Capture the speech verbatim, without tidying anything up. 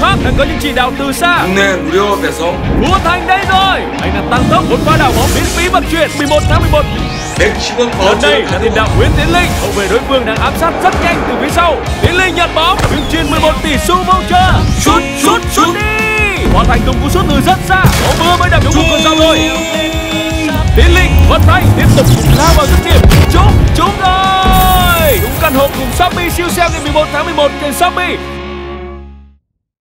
pháp đang có những chỉ đạo từ xa. Vua Thành đây rồi. Anh đang tăng tốc vượt qua đảo bóng miễn phí vận chuyển mười một tháng mười một. Lần đây là tiền đạo Nguyễn Tiến Linh. Hậu vệ đối phương đang áp sát rất nhanh từ phía sau. Tiến Linh nhận bóng, biên truyền mười một tỷ xu voucher. Sút sút sút đi. Vua Thành tung cú sút từ rất xa. Bóng mưa mới đập trúng cột sau rồi. Tiến Linh vẫn tay tiếp tục lao vào dứt điểm. Trúng trúng rồi. Đúng căn hộ cùng Shopee siêu sale ngày mười một tháng mười một trên Shopee.